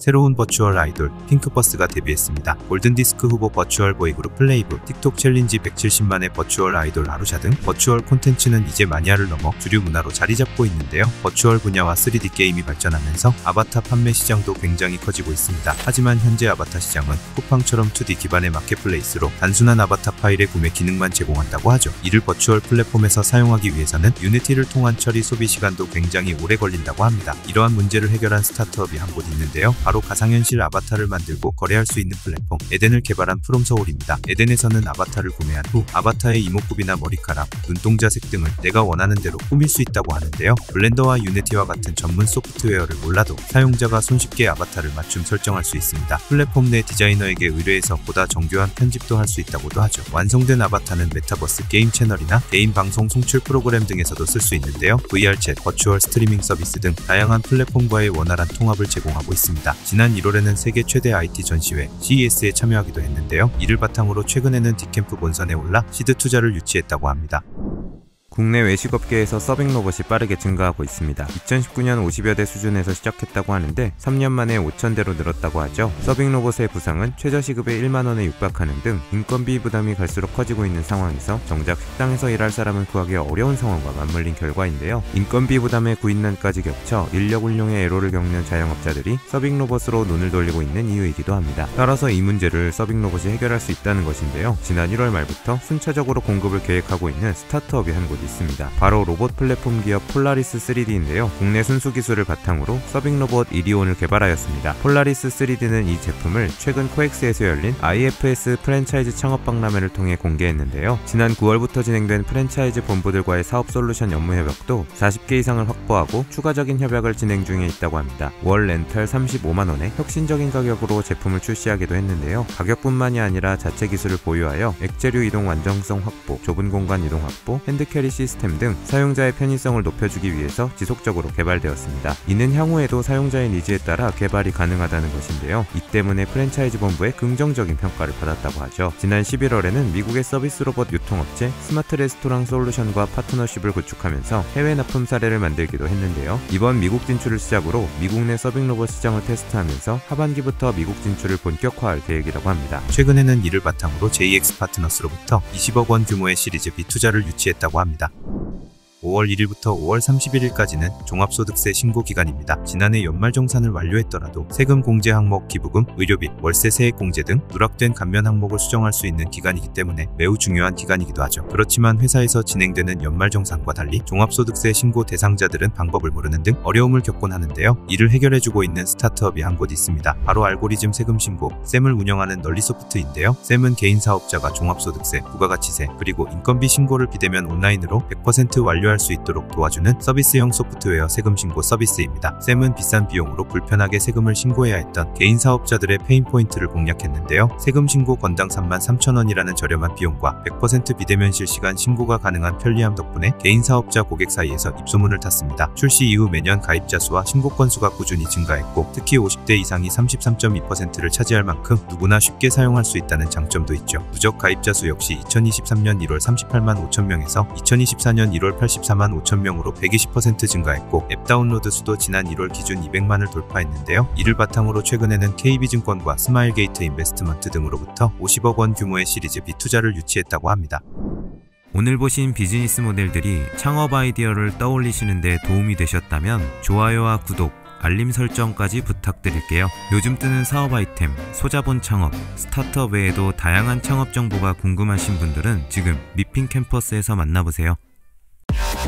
새로운 버추얼 아이돌 핑크버스가 데뷔했습니다. 골든디스크 후보 버추얼 보이그룹 플레이브, 틱톡 챌린지 170만의 버추얼 아이돌 아루샤 등 버추얼 콘텐츠는 이제 마니아를 넘어 주류 문화로 자리 잡고 있는데요. 버추얼 분야와 3D 게임이 발전하면서 아바타 판매 시장도 굉장히 커지고 있습니다. 하지만 현재 아바타 시장은 쿠팡처럼 2D 기반의 마켓플레이스로 단순한 아바타 파일의 구매 기능만 제공한다고 하죠. 이를 버추얼 플랫폼에서 사용하기 위해서는 유니티를 통한 처리 소비 시간도 굉장히 오래 걸린다고 합니다. 이러한 문제를 해결한 스타트업이 한 곳 있는데요. 바로 가상현실 아바타를 만들고 거래할 수 있는 플랫폼 에덴을 개발한 프롬서울입니다. 에덴에서는 아바타를 구매한 후 아바타의 이목구비나 머리카락, 눈동자 색 등을 내가 원하는 대로 꾸밀 수 있다고 하는데요. 블렌더와 유니티와 같은 전문 소프트웨어를 몰라도 사용자가 손쉽게 아바타를 맞춤 설정할 수 있습니다. 플랫폼 내 디자이너에게 의뢰해서 보다 정교한 편집도 할 수 있다고도 하죠. 완성된 아바타는 메타버스 게임 채널이나 개인 방송 송출 프로그램 등에서도 쓸 수 있는데요. VR챗, 버추얼 스트리밍 서비스 등 다양한 플랫폼과의 원활한 통합을 제공하고 있습니다. 지난 1월에는 세계 최대 IT 전시회 CES에 참여하기도 했는데요. 이를 바탕으로 최근에는 디캠프 본선에 올라 시드 투자를 유치했다고 합니다. 국내 외식업계에서 서빙 로봇이 빠르게 증가하고 있습니다. 2019년 50여 대 수준에서 시작했다고 하는데 3년 만에 5,000대로 늘었다고 하죠. 서빙 로봇의 부상은 최저시급의 1만원에 육박하는 등 인건비 부담이 갈수록 커지고 있는 상황에서 정작 식당에서 일할 사람을 구하기 어려운 상황과 맞물린 결과인데요. 인건비 부담에 구인난까지 겹쳐 인력 운용의 애로를 겪는 자영업자들이 서빙 로봇으로 눈을 돌리고 있는 이유이기도 합니다. 따라서 이 문제를 서빙 로봇이 해결할 수 있다는 것인데요. 지난 1월 말부터 순차적으로 공급을 계획하고 있는 스타트업이 한 곳 있습니다. 바로 로봇 플랫폼 기업 폴라리스 3D인데요. 국내 순수 기술을 바탕으로 서빙 로봇 이리온을 개발하였습니다. 폴라리스 3D는 이 제품을 최근 코엑스에서 열린 IFS 프랜차이즈 창업 박람회를 통해 공개했는데요. 지난 9월부터 진행된 프랜차이즈 본부들과의 사업 솔루션 업무 협약도 40개 이상을 확보하고 추가적인 협약을 진행 중에 있다고 합니다. 월 렌탈 35만원에 혁신적인 가격으로 제품을 출시하기도 했는데요. 가격뿐만이 아니라 자체 기술을 보유하여 액체류 이동 완전성 확보, 좁은 공간 이동 확보, 핸드캐리 시스템 등 사용자의 편의성을 높여주기 위해서 지속적으로 개발되었습니다. 이는 향후에도 사용자의 니즈에 따라 개발이 가능하다는 것인데요. 이 때문에 프랜차이즈 본부의 긍정적인 평가를 받았다고 하죠. 지난 11월에는 미국의 서비스 로봇 유통업체 스마트 레스토랑 솔루션과 파트너십을 구축하면서 해외 납품 사례를 만들기도 했는데요. 이번 미국 진출을 시작으로 미국 내 서빙 로봇 시장을 테스트하면서 하반기부터 미국 진출을 본격화할 계획이라고 합니다. 최근에는 이를 바탕으로 JX 파트너스로부터 20억 원 규모의 시리즈 B 투자를 유치했다고 합니다. 5월 1일부터 5월 31일까지는 종합소득세 신고기간입니다. 지난해 연말정산을 완료했더라도 세금 공제 항목, 기부금, 의료비, 월세 세액 공제 등 누락된 감면 항목을 수정할 수 있는 기간이기 때문에 매우 중요한 기간이기도 하죠. 그렇지만 회사에서 진행되는 연말정산과 달리 종합소득세 신고 대상자들은 방법을 모르는 등 어려움을 겪곤 하는데요. 이를 해결해주고 있는 스타트업이 한 곳 있습니다. 바로 알고리즘 세금 신고, 쌤을 운영하는 널리소프트인데요. 쌤은 개인 사업자가 종합소득세, 부가가치세, 그리고 인건비 신고를 비대면 온라인으로 100% 완료 할 수 있도록 도와주는 서비스형 소프트웨어 세금 신고 서비스입니다. 쌤은 비싼 비용으로 불편하게 세금을 신고해야 했던 개인 사업자들의 페인포인트를 공략했는데요. 세금 신고 건당 33,000원이라는 저렴한 비용과 100% 비대면 실시간 신고가 가능한 편리함 덕분에 개인 사업자 고객 사이에서 입소문을 탔습니다. 출시 이후 매년 가입자 수와 신고 건수가 꾸준히 증가했고 특히 50대 이상이 33.2%를 차지할 만큼 누구나 쉽게 사용할 수 있다는 장점도 있죠. 누적 가입자 수 역시 2023년 1월 38만 5천명에서 2024년 1월 84만 5천명으로 120% 증가했고 앱 다운로드 수도 지난 1월 기준 200만을 돌파했는데요. 이를 바탕으로 최근에는 KB증권과 스마일게이트 인베스트먼트 등으로부터 50억 원 규모의 시리즈 B 투자를 유치했다고 합니다. 오늘 보신 비즈니스 모델들이 창업 아이디어를 떠올리시는 데 도움이 되셨다면 좋아요와 구독, 알림 설정까지 부탁드릴게요. 요즘 뜨는 사업 아이템, 소자본 창업, 스타트업 외에도 다양한 창업 정보가 궁금하신 분들은 지금 미핑 캠퍼스에서 만나보세요.